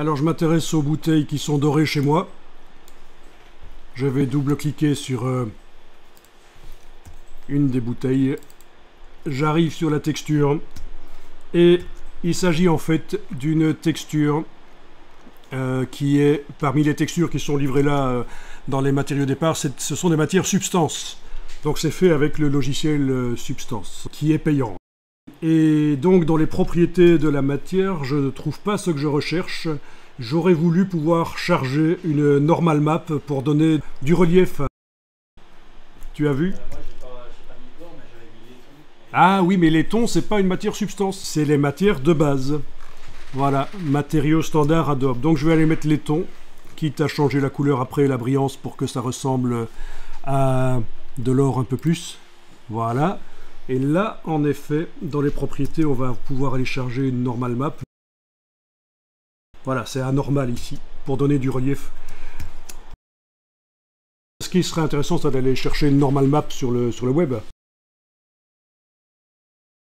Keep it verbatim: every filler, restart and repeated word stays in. Alors je m'intéresse aux bouteilles qui sont dorées chez moi. Je vais double-cliquer sur euh, une des bouteilles. J'arrive sur la texture et il s'agit en fait d'une texture euh, qui est, parmi les textures qui sont livrées là euh, dans les matériaux départ, ce sont des matières substance. Donc c'est fait avec le logiciel euh, substance qui est payant. Et donc dans les propriétés de la matière, je ne trouve pas ce que je recherche. J'aurais voulu pouvoir charger une normal map pour donner du relief. Tu as vu? Ah oui, mais les tons, c'est pas une matière substance, c'est les matières de base. Voilà, matériaux standard Adobe. Donc je vais aller mettre les tons, quitte à changer la couleur après et la brillance pour que ça ressemble à de l'or un peu plus. Voilà. Et là, en effet, dans les propriétés, on va pouvoir aller charger une normal map. Voilà, c'est anormal ici, pour donner du relief. Ce qui serait intéressant, c'est d'aller chercher une normal map sur le, sur le web.